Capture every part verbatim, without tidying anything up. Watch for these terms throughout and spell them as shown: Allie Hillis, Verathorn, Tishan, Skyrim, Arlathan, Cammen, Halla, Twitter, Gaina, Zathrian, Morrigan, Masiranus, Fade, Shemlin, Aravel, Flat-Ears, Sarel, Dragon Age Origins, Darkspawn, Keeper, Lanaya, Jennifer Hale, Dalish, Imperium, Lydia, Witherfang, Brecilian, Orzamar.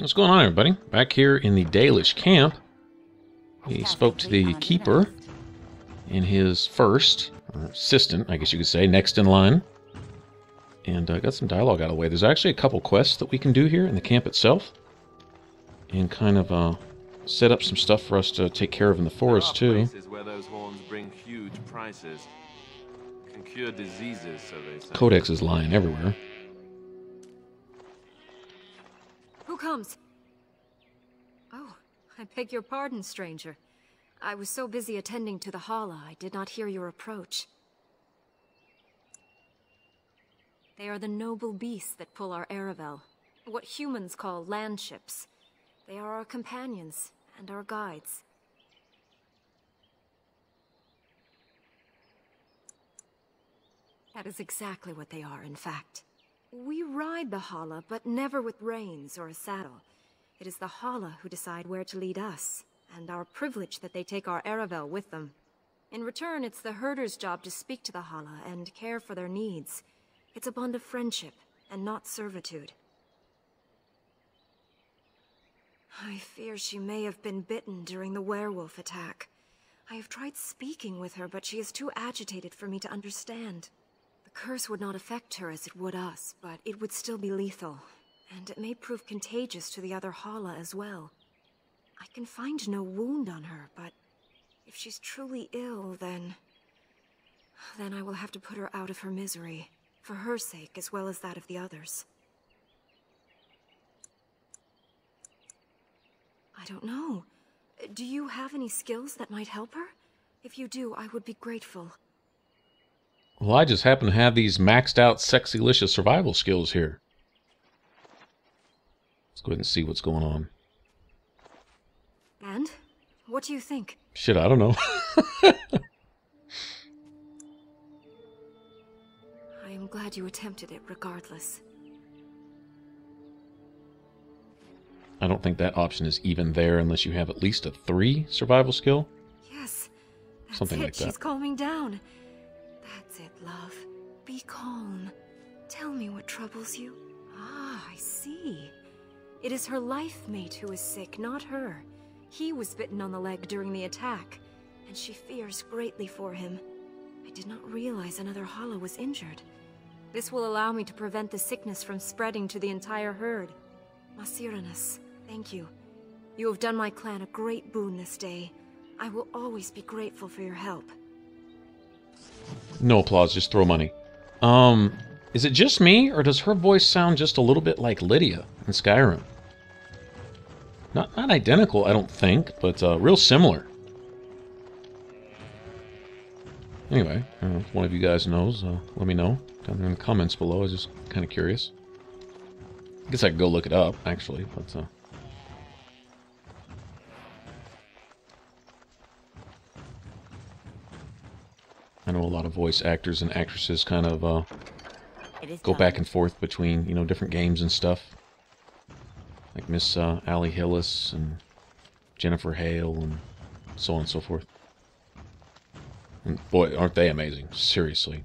What's going on, everybody? Back here in the Dalish camp, we spoke to the Keeper and his first, or assistant, I guess you could say, next in line. And uh, got some dialogue out of the way. There's actually a couple quests that we can do here in the camp itself. And kind of uh, set up some stuff for us to take care of in the forest, too. There are places where those horns bring huge prices. Can cure diseases, so they say. Codex is lying everywhere. Who comes? Oh, I beg your pardon, stranger. I was so busy attending to the Halla, I did not hear your approach. They are the noble beasts that pull our Aravel, what humans call land ships. They are our companions and our guides. That is exactly what they are, in fact. We ride the Halla, but never with reins or a saddle. It is the Halla who decide where to lead us, and our privilege that they take our Aravel with them. In return, it's the herder's job to speak to the Halla and care for their needs. It's a bond of friendship, and not servitude. I fear she may have been bitten during the werewolf attack. I have tried speaking with her, but she is too agitated for me to understand. The curse would not affect her as it would us, but it would still be lethal. And it may prove contagious to the other Halla as well. I can find no wound on her, but if she's truly ill, then... Then I will have to put her out of her misery. For her sake, as well as that of the others. I don't know. Do you have any skills that might help her? If you do, I would be grateful. Well, I just happen to have these maxed out sexylicious survival skills here. Let's go ahead and see what's going on. And? What do you think? Shit, I don't know. I'm glad you attempted it regardless. I don't think that option is even there unless you have at least a three survival skill. Yes. That's something it. Like that. She's calming down. That's it, love. Be calm. Tell me what troubles you. Ah, I see. It is her life mate who is sick, not her. He was bitten on the leg during the attack, and she fears greatly for him. I did not realize another Halla was injured. This will allow me to prevent the sickness from spreading to the entire herd. Masiranus, thank you. You have done my clan a great boon this day. I will always be grateful for your help. No applause, just throw money. Um, is it just me, or does her voice sound just a little bit like Lydia in Skyrim? Not, not identical, I don't think, but uh, real similar. Anyway, I don't know if one of you guys knows, uh, let me know down there in the comments below. I was just kind of curious. I guess I could go look it up, actually. But, uh... I know a lot of voice actors and actresses kind of uh, go back and forth between, you know, different games and stuff. Like Miss uh, Allie Hillis and Jennifer Hale and so on and so forth. Boy, aren't they amazing. Seriously.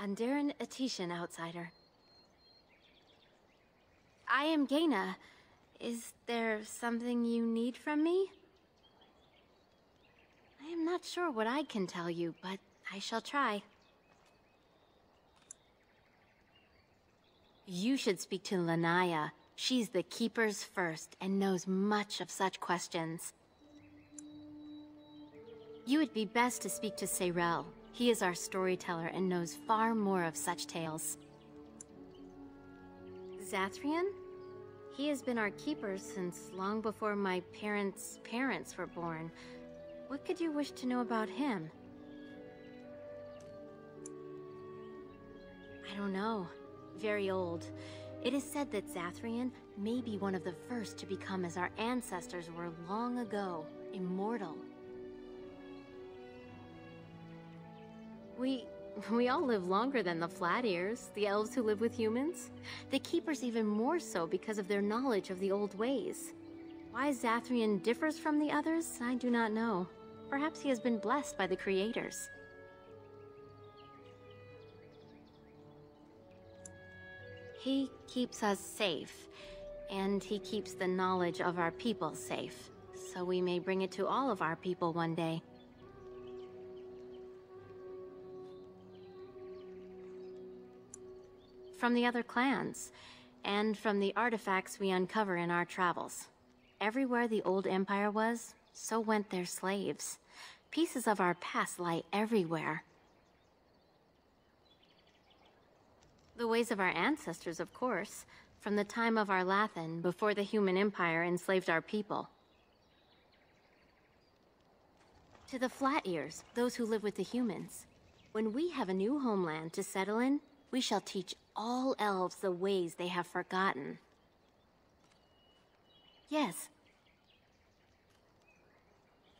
Anarin, a Tishan outsider. I am Gaina. Is there something you need from me? I am not sure what I can tell you, but I shall try. You should speak to Lanaya. She's the Keeper's first, and knows much of such questions. You would be best to speak to Sarel. He is our storyteller, and knows far more of such tales. Zathrian? He has been our Keeper since long before my parents' parents were born. What could you wish to know about him? I don't know. Very old. It is said that Zathrian may be one of the first to become as our ancestors were long ago, immortal. We... we all live longer than the Flat-Ears, the elves who live with humans. The Keepers even more so because of their knowledge of the old ways. Why Zathrian differs from the others, I do not know. Perhaps he has been blessed by the creators. He keeps us safe, and he keeps the knowledge of our people safe, so we may bring it to all of our people one day. From the other clans, and from the artifacts we uncover in our travels. Everywhere the old empire was, so went their slaves. Pieces of our past lie everywhere. The ways of our ancestors, of course, from the time of Arlathan, before the human empire enslaved our people. To the Flat-Ears, those who live with the humans. When we have a new homeland to settle in, we shall teach all elves the ways they have forgotten. Yes.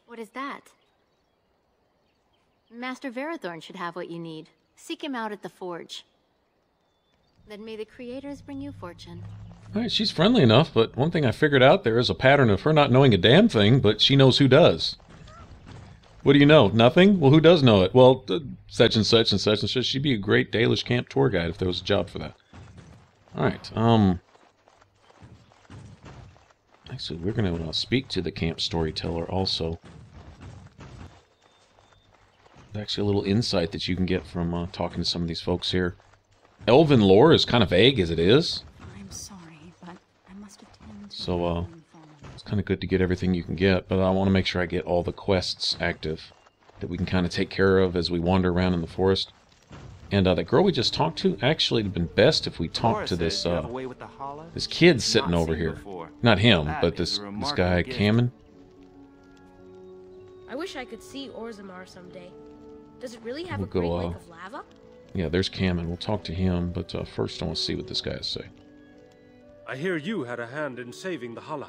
What is that? Master Verathorn should have what you need. Seek him out at the forge. Then may the creators bring you fortune. Alright, she's friendly enough, but one thing I figured out, there is a pattern of her not knowing a damn thing, but she knows who does. What do you know? Nothing? Well, who does know it? Well, uh, such and such and such and such. She'd be a great Dalish camp tour guide if there was a job for that. Alright, um... actually, we're going to uh, speak to the camp storyteller also. There's actually a little insight that you can get from uh, talking to some of these folks here. Elven lore is kind of vague as it is. I'm sorry, but I must attend to so, uh, it's kind of good to get everything you can get, but I want to make sure I get all the quests active that we can kind of take care of as we wander around in the forest. And uh, that girl we just talked to, actually, it'd been best if we talked to this uh, this kid sitting over here. Not him, but this this guy Cammen. I wish I could see Orzamar someday. Does it really have we'll a great go, uh, lake of lava? Yeah, there's Cammen. We'll talk to him, but uh, first I want to see what this guy has to say. I hear you had a hand in saving the Halla,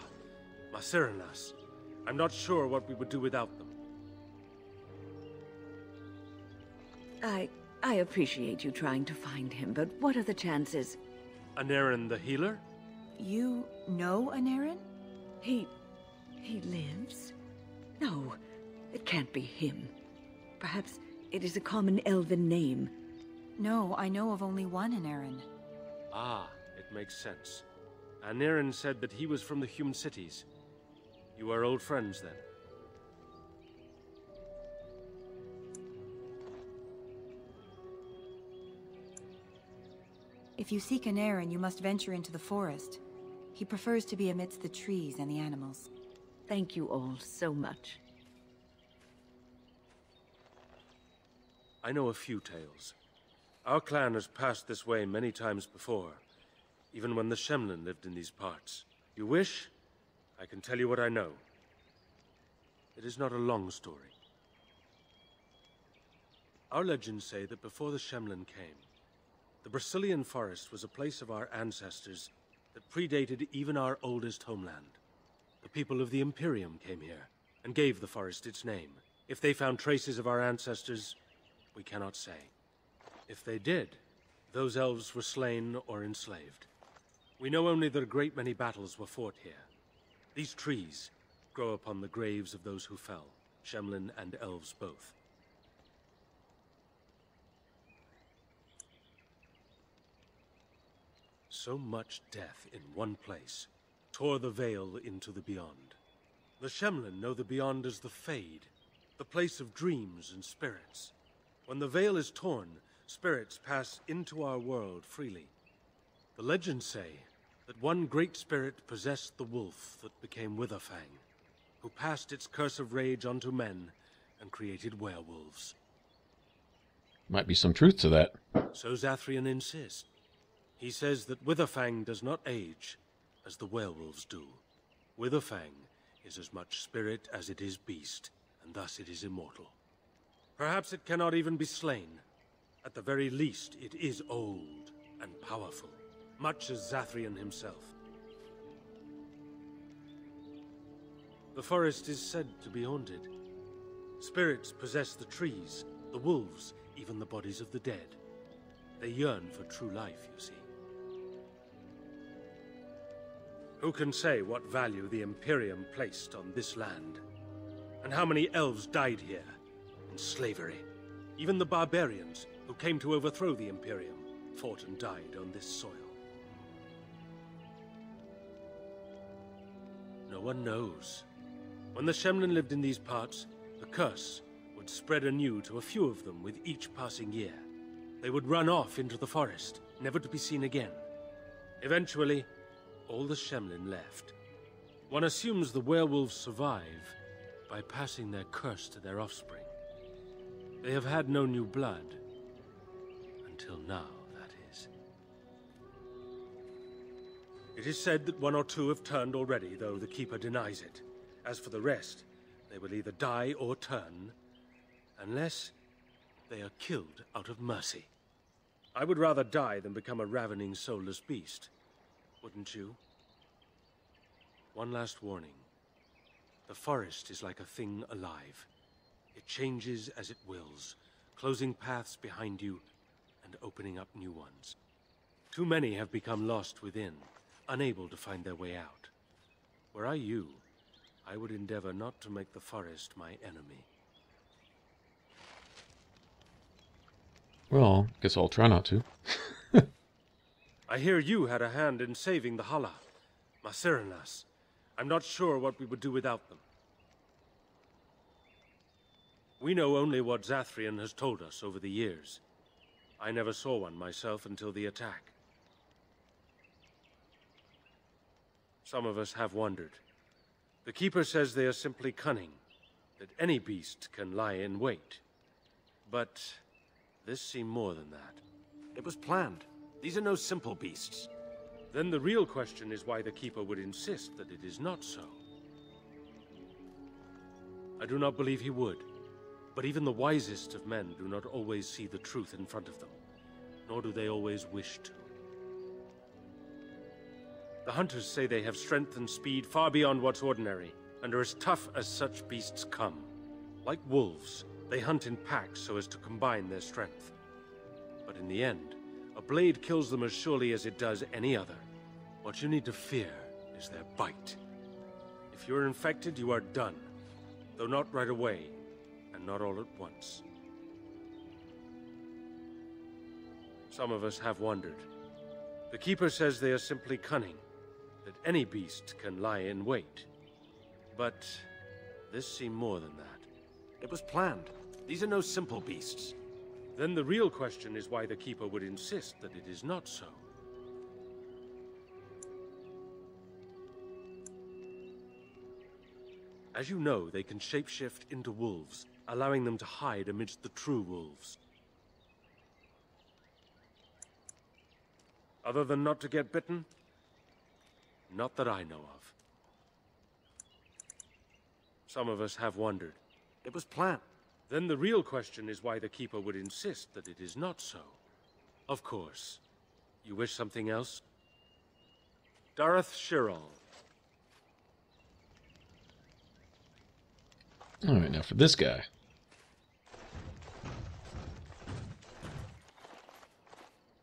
Masiranus. I'm not sure what we would do without them. I I appreciate you trying to find him, but what are the chances? Anarin the healer? You know Anarin? He... he lives? No, it can't be him. Perhaps it is a common elven name. No, I know of only one Anarin. Ah, it makes sense. Anarin said that he was from the human cities. You are old friends, then? If you seek Anarin, you must venture into the forest. He prefers to be amidst the trees and the animals. Thank you all so much. I know a few tales. Our clan has passed this way many times before, even when the Shemlin lived in these parts. You wish? I can tell you what I know. It is not a long story. Our legends say that before the Shemlin came, the Brecilian forest was a place of our ancestors that predated even our oldest homeland. The people of the Imperium came here and gave the forest its name. If they found traces of our ancestors, we cannot say. If they did, those elves were slain or enslaved. We know only that a great many battles were fought here. These trees grow upon the graves of those who fell, Shemlin and elves both. So much death in one place tore the veil into the beyond. The Shemlin know the beyond as the Fade, the place of dreams and spirits. When the veil is torn, spirits pass into our world freely. The legends say that one great spirit possessed the wolf that became Witherfang, who passed its curse of rage onto men and created werewolves. Might be some truth to that. So Zathrian insists. He says that Witherfang does not age as the werewolves do. Witherfang is as much spirit as it is beast, and thus it is immortal. Perhaps it cannot even be slain. At the very least, it is old and powerful, much as Zathrian himself. The forest is said to be haunted. Spirits possess the trees, the wolves, even the bodies of the dead. They yearn for true life, you see. Who can say what value the Imperium placed on this land? And how many elves died here in slavery? Even the barbarians who came to overthrow the Imperium fought and died on this soil. one knows. When the Shemlin lived in these parts, the curse would spread anew to a few of them with each passing year. They would run off into the forest, never to be seen again. Eventually, all the Shemlin left. One assumes the werewolves survive by passing their curse to their offspring. They have had no new blood. Until now, that is. It is said that one or two have turned already, though the Keeper denies it. As for the rest, they will either die or turn, unless they are killed out of mercy. I would rather die than become a ravening, soulless beast. Wouldn't you? One last warning. The forest is like a thing alive. It changes as it wills, closing paths behind you and opening up new ones. Too many have become lost within, unable to find their way out. Were I you, I would endeavor not to make the forest my enemy. Well, guess I'll try not to. I hear you had a hand in saving the Halla, Masiranus. I'm not sure what we would do without them. We know only what Zathrian has told us over the years. I never saw one myself until the attack. Some of us have wondered. The Keeper says they are simply cunning, that any beast can lie in wait. But this seemed more than that. It was planned. These are no simple beasts. Then the real question is why the Keeper would insist that it is not so. I do not believe he would, but even the wisest of men do not always see the truth in front of them, nor do they always wish to. The hunters say they have strength and speed far beyond what's ordinary, and are as tough as such beasts come. Like wolves, they hunt in packs so as to combine their strength. But in the end, a blade kills them as surely as it does any other. What you need to fear is their bite. If you're infected, you are done. Though not right away, and not all at once. Some of us have wondered. The Keeper says they are simply cunning, that any beast can lie in wait. But this seemed more than that. It was planned. These are no simple beasts. Then the real question is why the Keeper would insist that it is not so. As you know, they can shapeshift into wolves, allowing them to hide amidst the true wolves. Other than not to get bitten? Not that I know of. Some of us have wondered. It was planned. Then the real question is why the Keeper would insist that it is not so. Of course. You wish something else? Darth Shirol. Alright, now for this guy.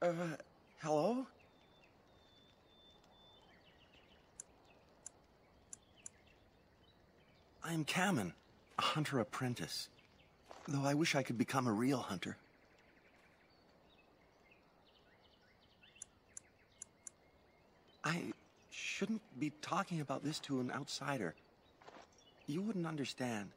Uh, hello? I am Cammen, a hunter apprentice. Though I wish I could become a real hunter. I shouldn't be talking about this to an outsider. You wouldn't understand.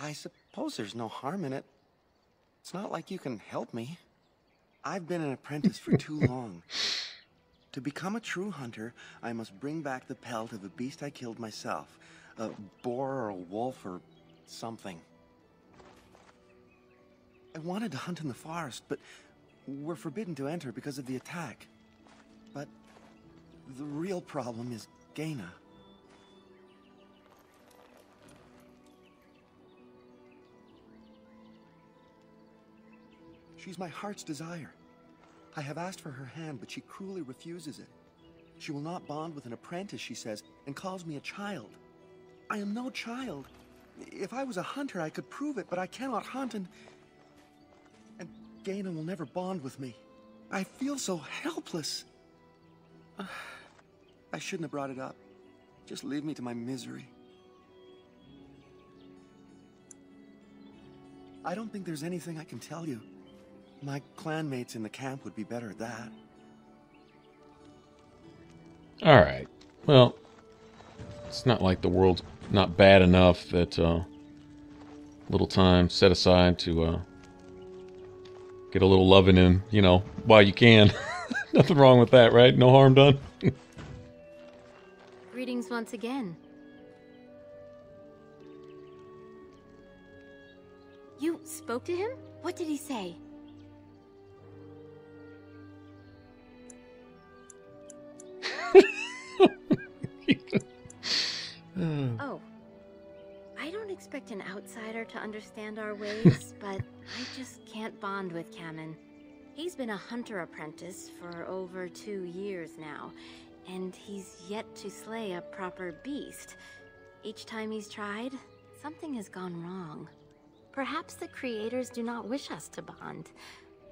I suppose there's no harm in it. It's not like you can help me. I've been an apprentice for too long. To become a true hunter, I must bring back the pelt of a beast I killed myself. A boar or a wolf or something. I wanted to hunt in the forest, but we're forbidden to enter because of the attack. But the real problem is Gaina. She's my heart's desire. I have asked for her hand, but she cruelly refuses it. She will not bond with an apprentice, she says, and calls me a child. I am no child. If I was a hunter, I could prove it, but I cannot hunt, and... and Gaina will never bond with me. I feel so helpless. Uh, I shouldn't have brought it up. Just leave me to my misery. I don't think there's anything I can tell you. My clanmates in the camp would be better at that. Alright. Well, it's not like the world's not bad enough that uh, little time set aside to uh, get a little loving in, you know, while you can. Nothing wrong with that, right? No harm done. Greetings once again. You spoke to him? What did he say? Oh, I don't expect an outsider to understand our ways, but I just can't bond with Cammen. He's been a hunter apprentice for over two years now, and he's yet to slay a proper beast. Each time he's tried, something has gone wrong. Perhaps the creators do not wish us to bond.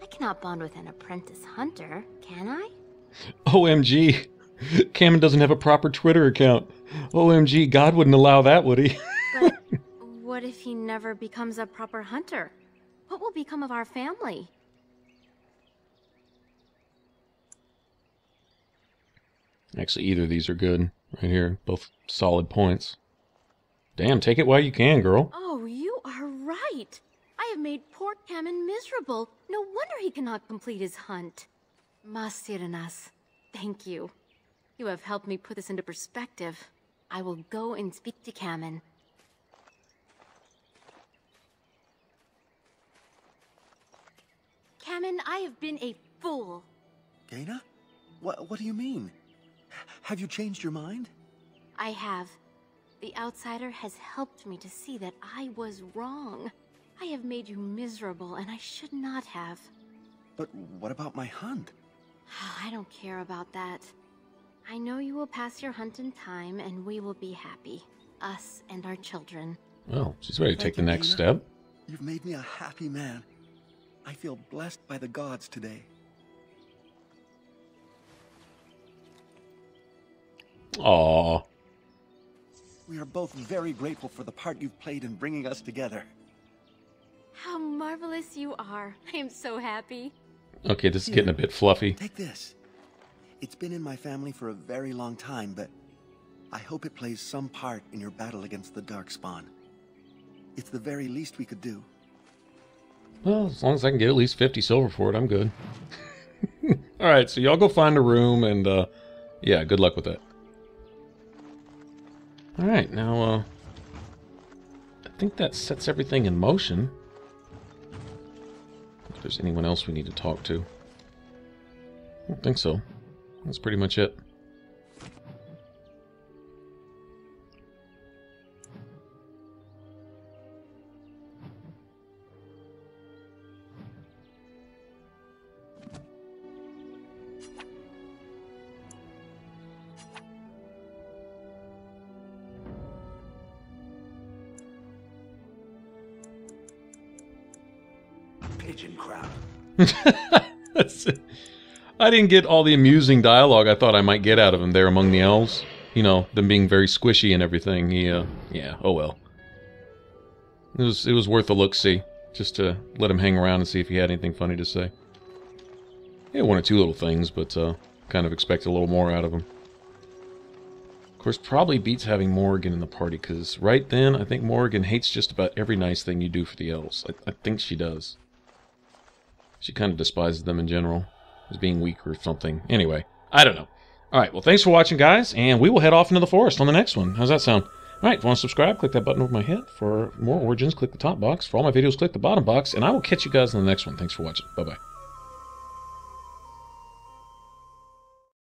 I cannot bond with an apprentice hunter, can I? O M G. Cammen doesn't have a proper Twitter account. O M G, God wouldn't allow that, would he? But what if he never becomes a proper hunter? What will become of our family? Actually, either of these are good. Right here. Both solid points. Damn, take it while you can, girl. Oh, you are right. I have made poor Cammen miserable. No wonder he cannot complete his hunt. Masiranus, thank you. You have helped me put this into perspective. I will go and speak to Cammen. Cammen, I have been a fool. Gaina? What, what do you mean? Have you changed your mind? I have. The outsider has helped me to see that I was wrong. I have made you miserable, and I should not have. But what about my hunt? Oh, I don't care about that. I know you will pass your hunt in time, and we will be happy. Us and our children. Well, she's ready to take the next step. You've made me a happy man. I feel blessed by the gods today. Aww. We are both very grateful for the part you've played in bringing us together. How marvelous you are. I am so happy. Okay, this is getting a bit fluffy. Take this. It's been in my family for a very long time, but I hope it plays some part in your battle against the Darkspawn. It's the very least we could do. Well, as long as I can get at least fifty silver for it, I'm good. Alright, so y'all go find a room, and uh, yeah, good luck with that. Alright, now, uh, I think that sets everything in motion. If there's anyone else we need to talk to. I don't think so. That's pretty much it. Pigeon crap. That's it. I didn't get all the amusing dialogue I thought I might get out of him there among the elves. You know, them being very squishy and everything. He, uh, yeah, oh well. It was, it was worth a look-see, just to let him hang around and see if he had anything funny to say. Yeah, one or two little things, but uh, kind of expect a little more out of him. Of course, probably beats having Morrigan in the party, because right then, I think Morrigan hates just about every nice thing you do for the elves. I, I think she does. She kind of despises them in general. As being weak or something. Anyway, I don't know. Alright, well, thanks for watching, guys, and we will head off into the forest on the next one. How's that sound? Alright, if you want to subscribe, click that button over my head. For more Origins, click the top box. For all my videos, click the bottom box, and I will catch you guys in the next one. Thanks for watching. Bye-bye.